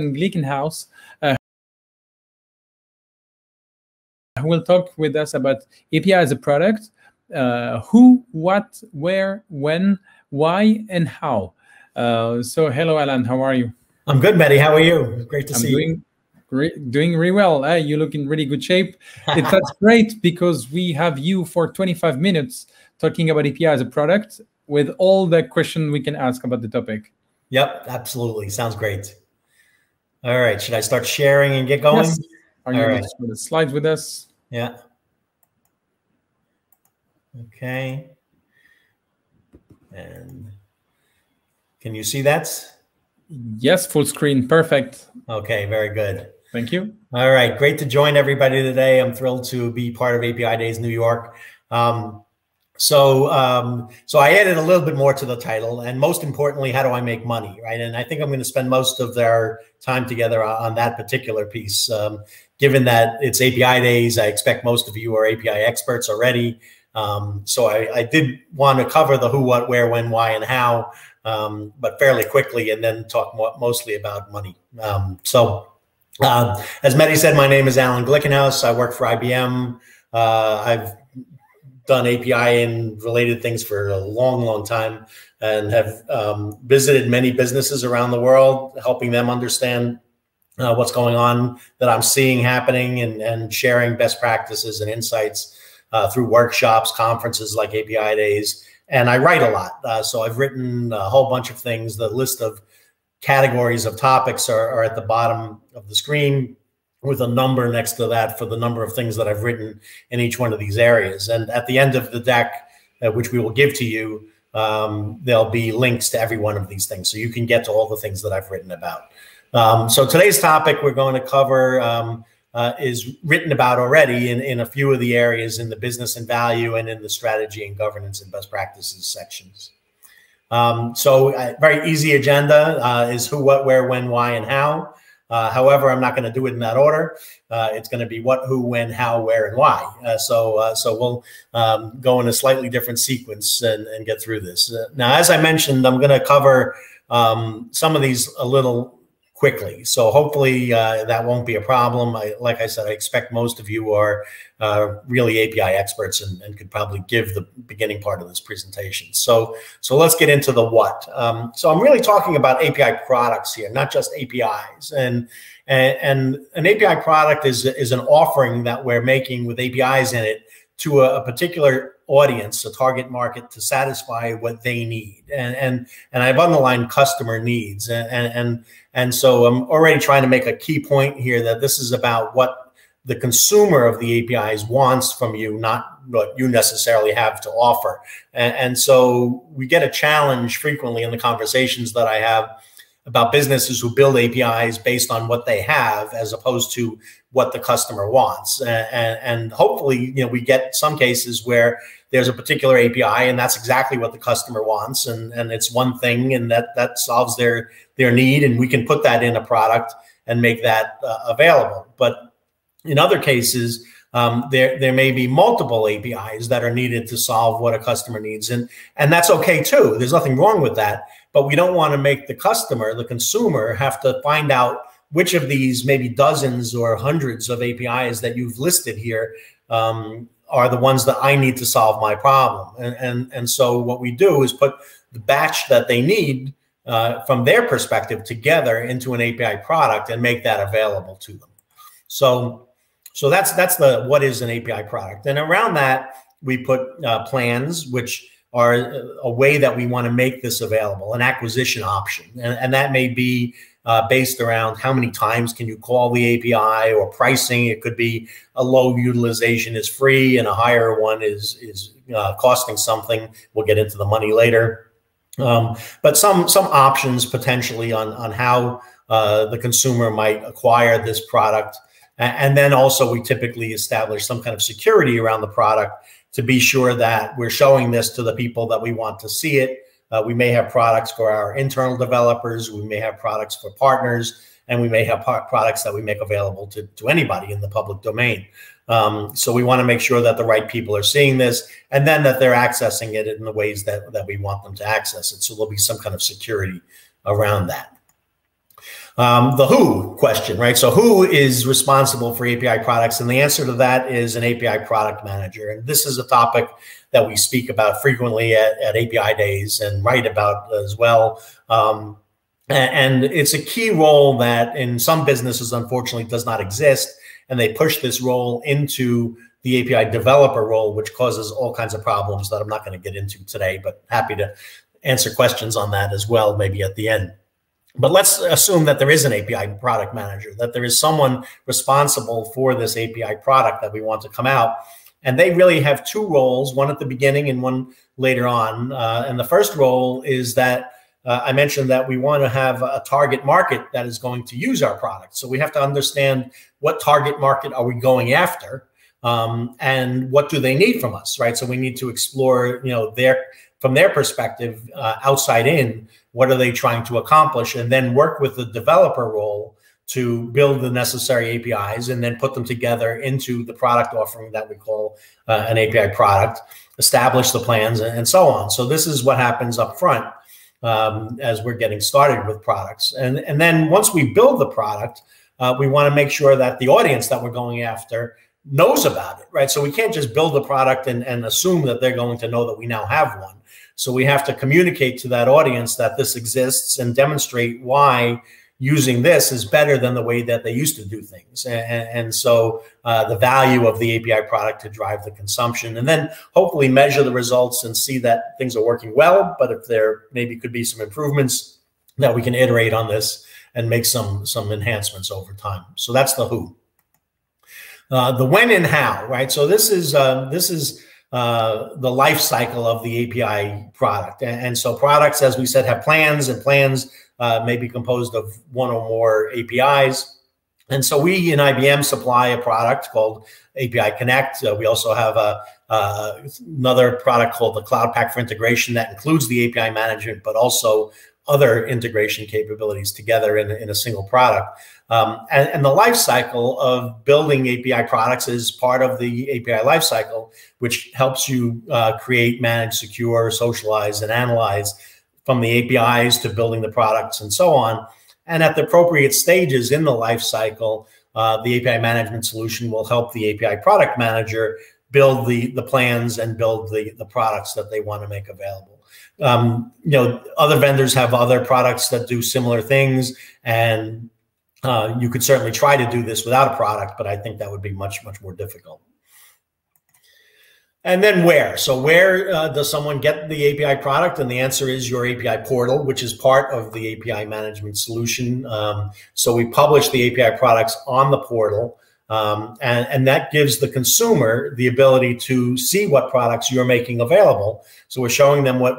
Alan Glickenhouse, who will talk with us about API as a product, who, what, where, when, why, and how. So hello, Alan, how are you? I'm good, Matty. How are you? Great to see you. Doing really well. You look in really good shape. That's great because we have you for 25 minutes talking about API as a product with all the questions we can ask about the topic. Yep, absolutely. Sounds great. All right. Should I start sharing and get going? Yes. Are you able to share the slides with us? Yeah. Okay. And can you see that? Yes, full screen. Perfect. Okay, very good. Thank you. All right. Great to join everybody today. I'm thrilled to be part of API Days New York. So I added a little bit more to the title, and most importantly, how do I make money, right? And I think I'm going to spend most of our time together on that particular piece. Given that it's API Days, I expect most of you are API experts already. So I did want to cover the who, what, where, when, why, and how, but fairly quickly, and then talk mostly about money. As Mehdi said, my name is Alan Glickenhouse. I work for IBM. I've done API and related things for a long, long time, and have visited many businesses around the world, helping them understand what's going on that I'm seeing happening, and sharing best practices and insights through workshops, conferences like API Days. And I write a lot. So I've written a whole bunch of things. The list of categories of topics are at the bottom of the screen, with a number next to that for the number of things that I've written in each one of these areas. And at the end of the deck, which we will give to you, there'll be links to every one of these things, so you can get to all the things that I've written about. So today's topic we're going to cover is written about already in a few of the areas in the business and value, and in the strategy and governance and best practices sections. So very easy agenda is who, what, where, when, why, and how. However, I'm not going to do it in that order. It's going to be what, who, when, how, where, and why. So we'll go in a slightly different sequence and get through this. Now, as I mentioned, I'm going to cover some of these a little quickly. So hopefully that won't be a problem. Like I said, I expect most of you are really API experts and could probably give the beginning part of this presentation. So let's get into the what. So I'm really talking about API products here, not just APIs. And an API product is an offering that we're making with APIs in it to a particular audience, a target market, to satisfy what they need. And I've underlined customer needs. And so I'm already trying to make a key point here that this is about what the consumer of the APIs wants from you, not what you necessarily have to offer. And so we get a challenge frequently in the conversations that I have about businesses who build APIs based on what they have, as opposed to what the customer wants. And hopefully, we get some cases where there's a particular API and that's exactly what the customer wants, and it's one thing, and that solves their need, and we can put that in a product and make that available. But in other cases, there may be multiple APIs that are needed to solve what a customer needs, and that's okay too. There's nothing wrong with that, but we don't want to make the customer, the consumer, have to find out which of these maybe dozens or hundreds of APIs that you've listed here are the ones that I need to solve my problem. And so what we do is put the batch that they need from their perspective together into an API product and make that available to them. So that's the what is an API product. And around that, we put plans, which are a way that we want to make this available, an acquisition option. And that may be based around how many times can you call the API, or pricing. It could be a low utilization is free and a higher one is costing something. We'll get into the money later. But some options potentially on how the consumer might acquire this product. And then also we typically establish some kind of security around the product to be sure that we're showing this to the people that we want to see it. We may have products for our internal developers, we may have products for partners, and we may have products that we make available to anybody in the public domain. So we want to make sure that the right people are seeing this, and then that they're accessing it in the ways that we want them to access it. So there'll be some kind of security around that. The who question, right? So who is responsible for API products? And the answer to that is an API product manager. And this is a topic that we speak about frequently at API Days and write about as well. And it's a key role that in some businesses, unfortunately, does not exist. And they push this role into the API developer role, which causes all kinds of problems that I'm not going to get into today, but happy to answer questions on that as well, maybe at the end. But let's assume that there is an API product manager, that there is someone responsible for this API product that we want to come out. And they really have two roles, one at the beginning and one later on. And the first role is that I mentioned that we want to have a target market that is going to use our product. So we have to understand what target market are we going after and what do they need from us, right? So we need to explore, you know, from their perspective, outside in, what are they trying to accomplish, and then work with the developer role to build the necessary APIs and then put them together into the product offering that we call an API product, establish the plans, and so on. So this is what happens up front. As we're getting started with products. And then once we build the product, we want to make sure that the audience that we're going after knows about it, right? So we can't just build the product and assume that they're going to know that we now have one. So we have to communicate to that audience that this exists and demonstrate why using this is better than the way that they used to do things. And so the value of the API product to drive the consumption, and then hopefully measure the results and see that things are working well. But if there maybe could be some improvements, that we can iterate on this and make some enhancements over time. So that's the who. The when and how, right? So this is the life cycle of the API product. And so products, as we said, have plans, and plans may be composed of one or more APIs. And so we in IBM supply a product called API Connect. We also have another product called the Cloud Pak for Integration that includes the API management, but also other integration capabilities together in a single product. And the life cycle of building API products is part of the API life cycle, which helps you create, manage, secure, socialize, and analyze, from the APIs to building the products and so on. And at the appropriate stages in the life cycle, the API management solution will help the API product manager build the plans and build the products that they want to make available. You know, other vendors have other products that do similar things, and you could certainly try to do this without a product, but I think that would be much, much more difficult. And then where? So where does someone get the API product? And the answer is your API portal, which is part of the API management solution. So we publish the API products on the portal, and that gives the consumer the ability to see what products you're making available. So we're showing them what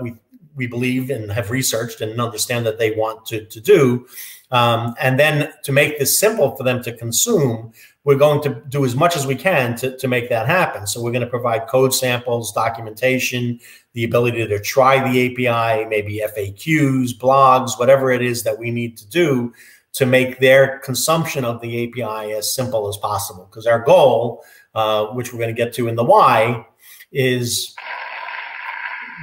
we believe and have researched and understand that they want to do. And then to make this simple for them to consume, we're going to do as much as we can to make that happen. So we're going to provide code samples, documentation, the ability to try the API, maybe FAQs, blogs, whatever it is that we need to do to make their consumption of the API as simple as possible. Because our goal, which we're going to get to in the why, is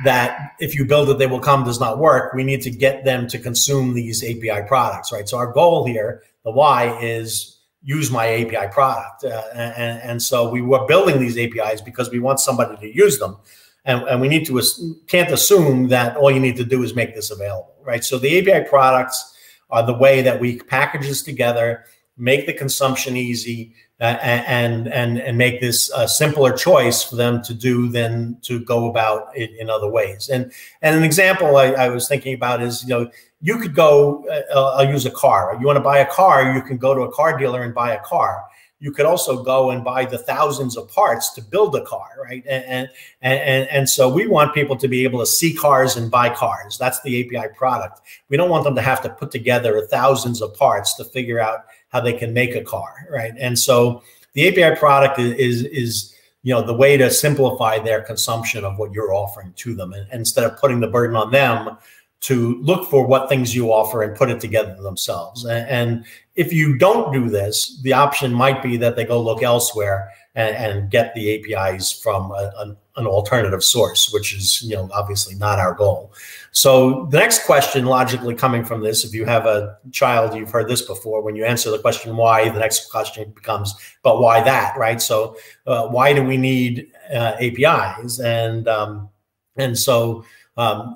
that if you build it, they will come does not work. We need to get them to consume these API products, right? So our goal here, the why, is use my API product. And so we were building these APIs because we want somebody to use them. And we need to, can't assume that all you need to do is make this available, right? So the API products are the way that we package this together, make the consumption easy, and make this a simpler choice for them to do than to go about it in other ways. And an example I was thinking about is, you know, you could go, I'll use a car. You want to buy a car, you can go to a car dealer and buy a car. You could also go and buy the thousands of parts to build a car, right? And so we want people to be able to see cars and buy cars. That's the API product. We don't want them to have to put together thousands of parts to figure out how they can make a car, right? And so the API product is you know, the way to simplify their consumption of what you're offering to them, and instead of putting the burden on them to look for what things you offer and put it together themselves. And if you don't do this, the option might be that they go look elsewhere and get the APIs from an alternative source, which is, you know, obviously not our goal. So the next question logically coming from this, if you have a child, you've heard this before, when you answer the question why, the next question becomes, but why that, right? So why do we need APIs? And so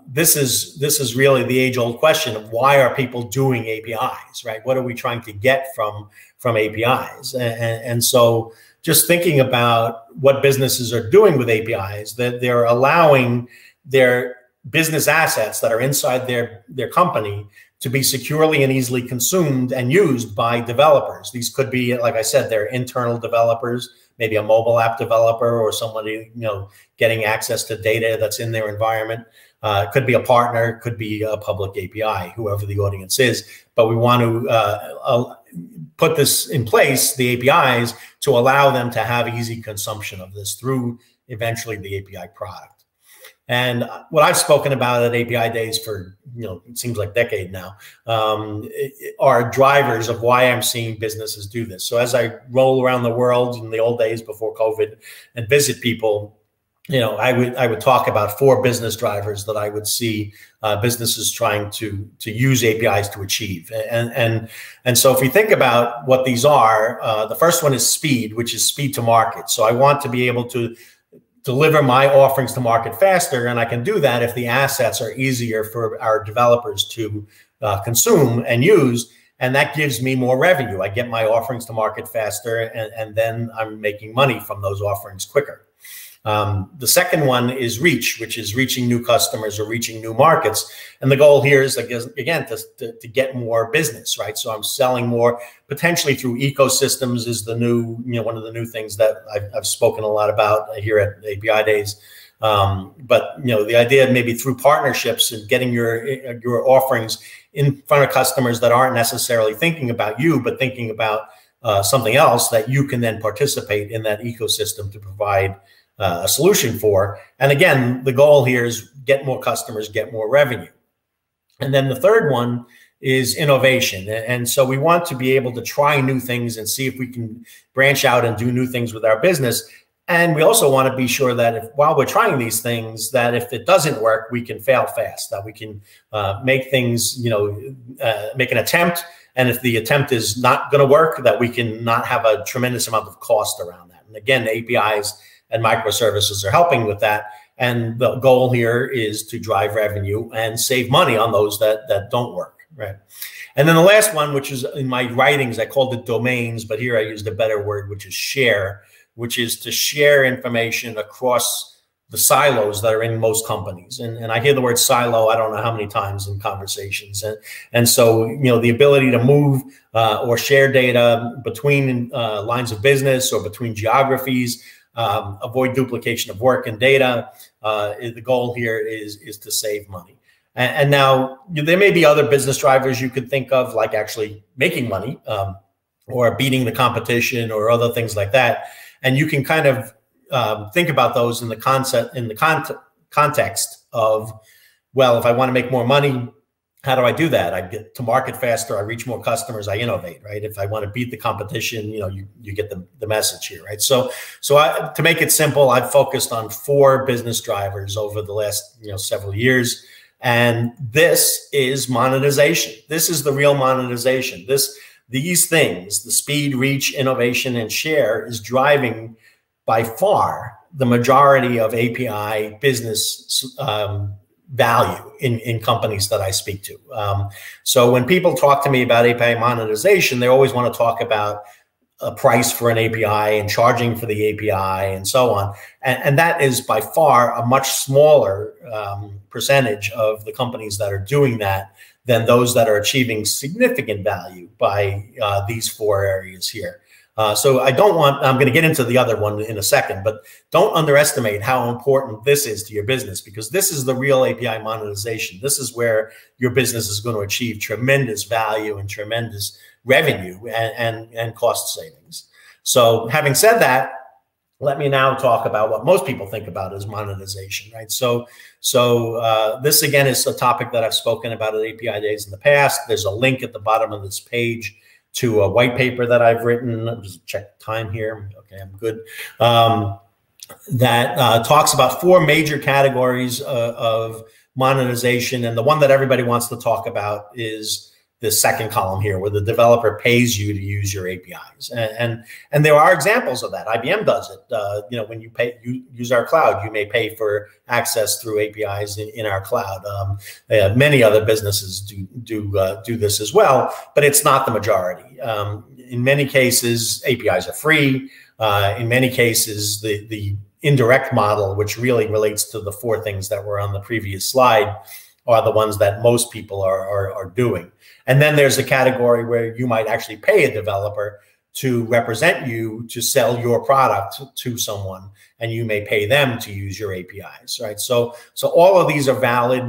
this is really the age-old question of why are people doing APIs, right? What are we trying to get from APIs? And so just thinking about what businesses are doing with APIs, that they're allowing their business assets that are inside their company to be securely and easily consumed and used by developers. These could be, like I said, they're internal developers, maybe a mobile app developer or somebody, you know, getting access to data that's in their environment. It could be a partner, could be a public API, whoever the audience is. But we want to put this in place, the APIs, to allow them to have easy consumption of this through eventually the API product. And what I've spoken about at API Days for, you know, it seems like a decade now, are drivers of why I'm seeing businesses do this. So as I roll around the world in the old days before COVID and visit people, you know, I would talk about 4 business drivers that I would see businesses trying to use APIs to achieve. And so if we think about what these are, the first one is speed, which is speed to market. So I want to be able to deliver my offerings to market faster, and I can do that if the assets are easier for our developers to consume and use. And that gives me more revenue. I get my offerings to market faster, and then I'm making money from those offerings quicker. The second one is reach, which is reaching new customers or reaching new markets. And the goal here is, again, to get more business, right? So I'm selling more potentially through ecosystems is the new, you know, one of the new things that I've spoken a lot about here at API Days. But, you know, the idea of maybe through partnerships and getting your offerings in front of customers that aren't necessarily thinking about you, but thinking about something else that you can then participate in that ecosystem to provide a solution for. And again, the goal here is get more customers, get more revenue. And then the third one is innovation. And so we want to be able to try new things and see if we can branch out and do new things with our business. And we also want to be sure that if, while we're trying these things, that if it doesn't work, we can fail fast, that we can make things, you know, make an attempt. And if the attempt is not going to work, that we can not have a tremendous amount of cost around that. And again, APIs and microservices are helping with that. And the goal here is to drive revenue and save money on those that don't work, right? And then the last one, which is in my writings, I called it domains, but here I used a better word, which is share, which is to share information across the silos that are in most companies. And I hear the word silo, I don't know how many times in conversations. And so, you know, the ability to move or share data between lines of business or between geographies, avoid duplication of work and data. The goal here is to save money. And now there may be other business drivers you could think of, like actually making money or beating the competition or other things like that. And you can kind of think about those in the context of, well, if I want to make more money, how do I do that? I get to market faster. I reach more customers. I innovate, right? If I want to beat the competition, you know, you get the message here, right? So to make it simple, I've focused on 4 business drivers over the last, you know, several years. And this is monetization. This is the real monetization. These things, the speed, reach, innovation, and share is driving by far the majority of API business value in companies that I speak to. So when people talk to me about API monetization, they always want to talk about a price for an API and charging for the API and so on. And that is by far a much smaller percentage of the companies that are doing that than those that are achieving significant value by these 4 areas here. So I'm going to get into the other one in a second, but don't underestimate how important this is to your business, because this is the real API monetization. This is where your business is going to achieve tremendous value and tremendous revenue and cost savings. So having said that, Let me now talk about what most people think about as monetization, right? So this again is a topic that I've spoken about at API Days in the past. There's a link at the bottom of this page to a white paper that I've written. I'll just check time here. Okay, I'm good. That talks about four major categories of monetization, and the one that everybody wants to talk about is the second column here, where the developer pays you to use your APIs, and there are examples of that. IBM does it. You know, when you use our cloud, you may pay for access through APIs in our cloud. Many other businesses do this as well, but it's not the majority. In many cases, APIs are free. In many cases, the indirect model, which really relates to the four things that were on the previous slide, are the ones that most people are doing. And then there's a category where you might actually pay a developer to represent you to sell your product to someone, and you may pay them to use your APIs, right? So all of these are valid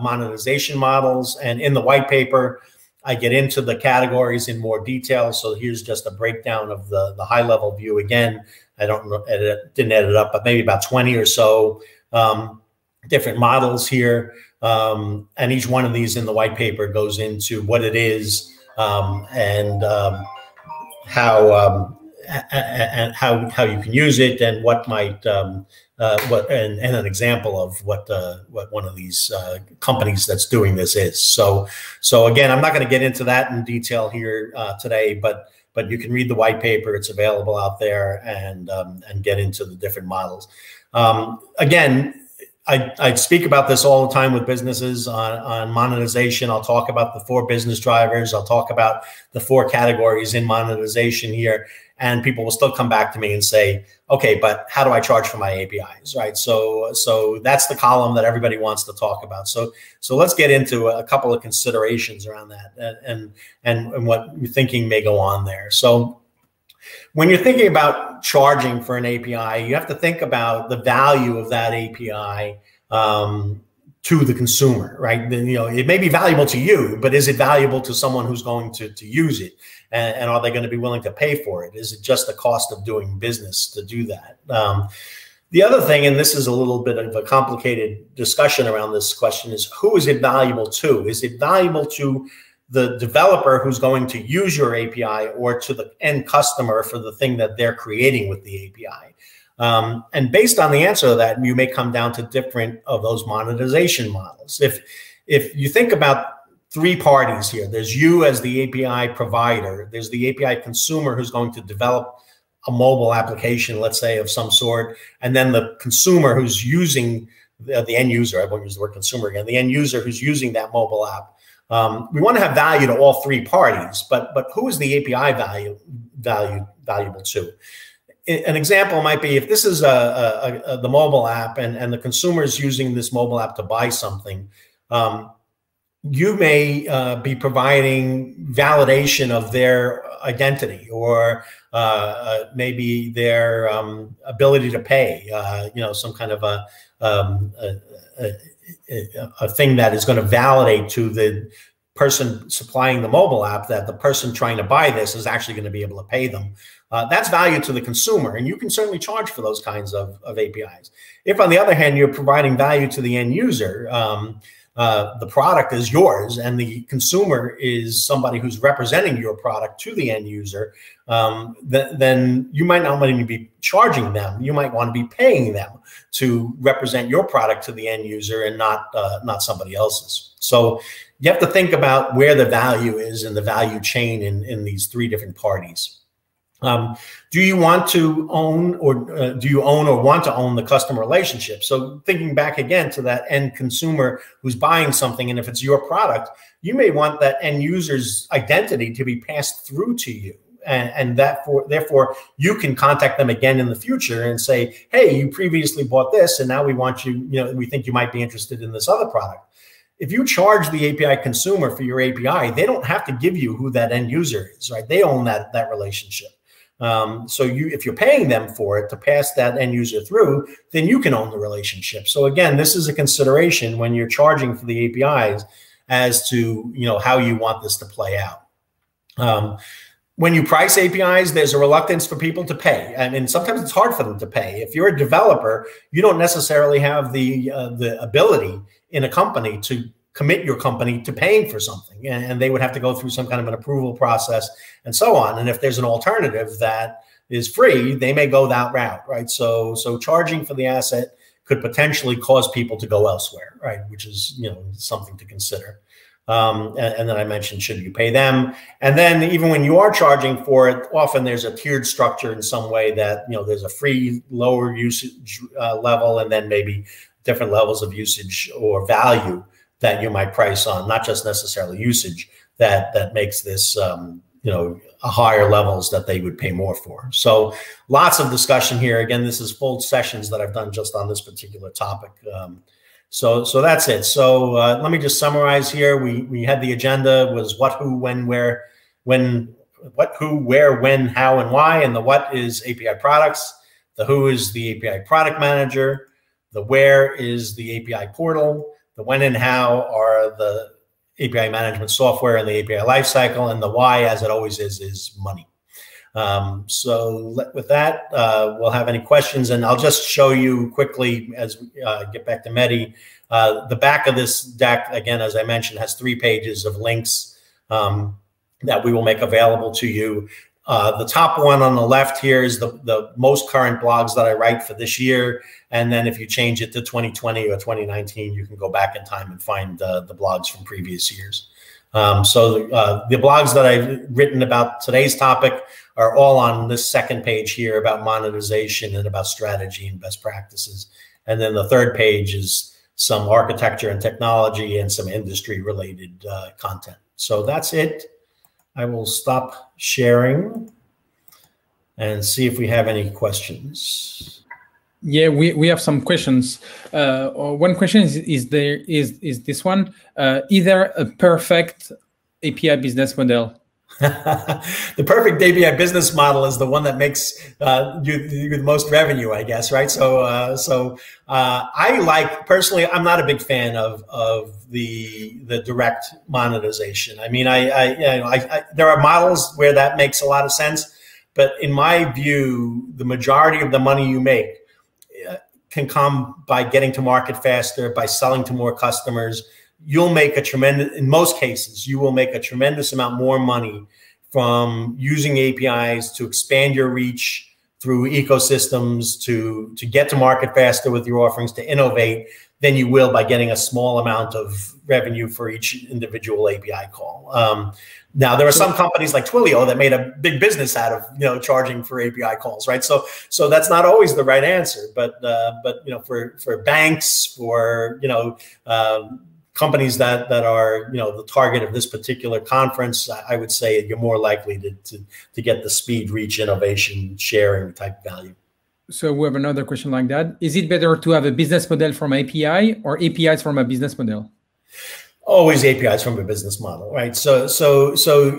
monetization models. And in the white paper, I get into the categories in more detail. So here's just a breakdown of the high level view. Again, I didn't edit up, but maybe about 20 or so different models here. And each one of these in the white paper goes into what it is and how you can use it, and what might and an example of what one of these companies that's doing this is. So again, I'm not going to get into that in detail here today, but you can read the white paper; it's available out there, and get into the different models. Again, I speak about this all the time with businesses on monetization. I'll talk about the four business drivers. I'll talk about the four categories in monetization here. And people will still come back to me and say, okay, but how do I charge for my APIs, right? So that's the column that everybody wants to talk about. So let's get into a couple of considerations around that and what your thinking may go on there. So when you're thinking about charging for an API, you have to think about the value of that API to the consumer, right? Then, you know, it may be valuable to you, but is it valuable to someone who's going to use it? And are they going to be willing to pay for it? Is it just the cost of doing business to do that? The other thing, and this is a little bit of a complicated discussion around this question, is who is it valuable to? Is it valuable to the developer who's going to use your API, or to the end customer for the thing that they're creating with the API? And based on the answer to that, you may come down to different of those monetization models. If you think about three parties here, there's you as the API provider, there's the API consumer who's going to develop a mobile application, let's say, of some sort, and then the consumer who's using, the end user, I won't use the word consumer again, the end user who's using that mobile app. We want to have value to all three parties, but who is the API valuable to? An example might be, if this is the mobile app and the consumer is using this mobile app to buy something, you may be providing validation of their identity, or maybe their ability to pay, you know, some kind of a thing that is going to validate to the person supplying the mobile app that the person trying to buy this is actually going to be able to pay them. That's value to the consumer, and you can certainly charge for those kinds of APIs. If, on the other hand, you're providing value to the end user, the product is yours and the consumer is somebody who's representing your product to the end user, then you might not want to be charging them. You might want to be paying them to represent your product to the end user and not somebody else's. So you have to think about where the value is in the value chain in these three different parties. Do you want to own, or do you own or want to own the customer relationship? So thinking back again to that end consumer who's buying something, and if it's your product, you may want that end user's identity to be passed through to you. And that therefore, you can contact them again in the future and say, hey, you previously bought this, and now we want you, you know, we think you might be interested in this other product. If you charge the API consumer for your API, they don't have to give you who that end user is, right? They own that relationship. So if you're paying them for it to pass that end user through, then you can own the relationship. So again, this is a consideration when you're charging for the APIs as to, you know, how you want this to play out. when you price APIs, there's a reluctance for people to pay. And sometimes it's hard for them to pay. If you're a developer, you don't necessarily have the ability in a company to commit your company to paying for something. And they would have to go through some kind of an approval process and so on. And if there's an alternative that is free, they may go that route, right? So charging for the asset could potentially cause people to go elsewhere, right? Which is, you know, something to consider. And then I mentioned, should you pay them? And then even when you are charging for it, often there's a tiered structure in some way that, you know, there's a free lower usage level, and then maybe different levels of usage or value that you might price on, not just necessarily usage, that makes this, you know, higher levels that they would pay more for. So lots of discussion here. Again, this is full sessions that I've done just on this particular topic. So that's it. So let me just summarize here. We had the agenda was what, who, when, where, when, what, who, where, when, how, and why. And the what is API products. The who is the API product manager. The where is the API portal. The when and how are the API management software and the API lifecycle. And the why, as it always is money. So with that, we'll have any questions, and I'll just show you quickly as we get back to Mehdi. The back of this deck, again, as I mentioned, has 3 pages of links that we will make available to you. The top one on the left here is the most current blogs that I write for this year. And then if you change it to 2020 or 2019, you can go back in time and find the blogs from previous years. So the blogs that I've written about today's topic are all on this second page here about monetization and about strategy and best practices. And then the third page is some architecture and technology and some industry related content. So that's it. I will stop sharing and see if we have any questions. Yeah, we have some questions. One question is this one. Is there a perfect API business model? The perfect API business model is the one that makes you the most revenue, I guess, right? So I like, personally, I'm not a big fan of the direct monetization. I mean, I there are models where that makes a lot of sense, but in my view, the majority of the money you make can come by getting to market faster, by selling to more customers. You'll make a tremendous, in most cases, you will make a tremendous amount more money from using APIs to expand your reach through ecosystems, to get to market faster with your offerings, to innovate, than you will by getting a small amount of revenue for each individual API call. Now, there are some companies like Twilio that made a big business out of, you know, charging for API calls, right? So that's not always the right answer, but you know, for banks, for, you know, companies that are, you know, the target of this particular conference, I would say you're more likely to get the speed, reach, innovation, sharing type value. So we have another question like that. Is it better to have a business model from API or APIs from a business model? Always APIs from a business model, right? So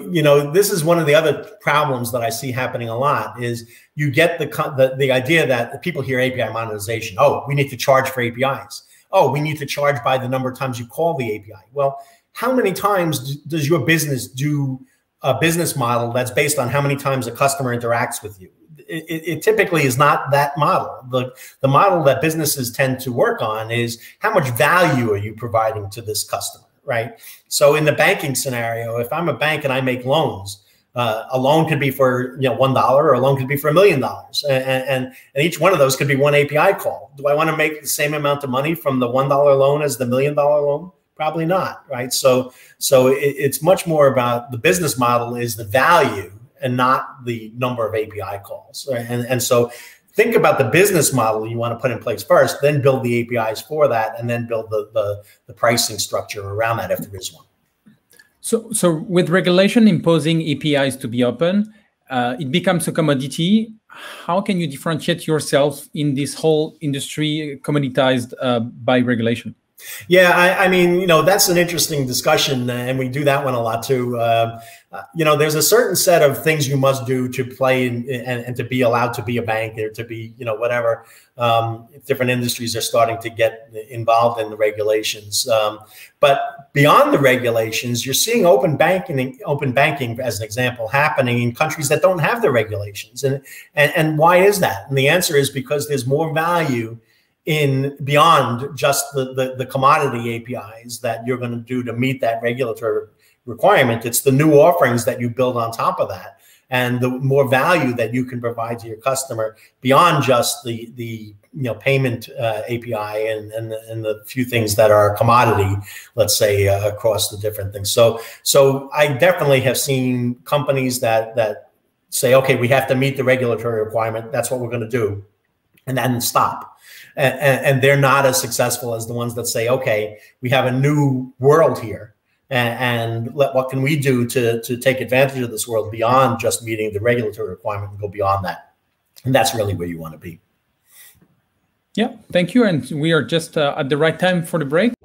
you know, this is one of the other problems that I see happening a lot is you get the idea that people hear API monetization. Oh, we need to charge for APIs. Oh, we need to charge by the number of times you call the API. Well, how many times does your business do a business model that's based on how many times a customer interacts with you? It typically is not that model. The model that businesses tend to work on is how much value are you providing to this customer, right? So in the banking scenario, if I'm a bank and I make loans, a loan could be for, you know, $1, or a loan could be for $1 million, and each one of those could be one API call. Do I want to make the same amount of money from the $1 loan as the $1 million loan? Probably not, right? So it's much more about the business model is the value and not the number of API calls, right? And so think about the business model you want to put in place first, then build the APIs for that, and then build the pricing structure around that if there is one. So with regulation imposing APIs to be open, it becomes a commodity. How can you differentiate yourself in this whole industry commoditized by regulation? Yeah, I mean, you know, that's an interesting discussion, and we do that one a lot too. You know, there's a certain set of things you must do to play and to be allowed to be a bank or to be, you know, whatever. Different industries are starting to get involved in the regulations. But beyond the regulations, you're seeing open banking, as an example, happening in countries that don't have the regulations. And why is that? And the answer is because there's more value in beyond just the commodity APIs that you're going to do to meet that regulatory requirement. It's the new offerings that you build on top of that, and the more value that you can provide to your customer beyond just the you know, payment API and the few things that are commodity, let's say, across the different things. So I definitely have seen companies that say, okay, we have to meet the regulatory requirement. That's what we're going to do, and then stop. And they're not as successful as the ones that say, okay, we have a new world here, and what can we do to take advantage of this world beyond just meeting the regulatory requirement and go beyond that? And that's really where you want to be. Yeah, thank you. And we are just at the right time for the break.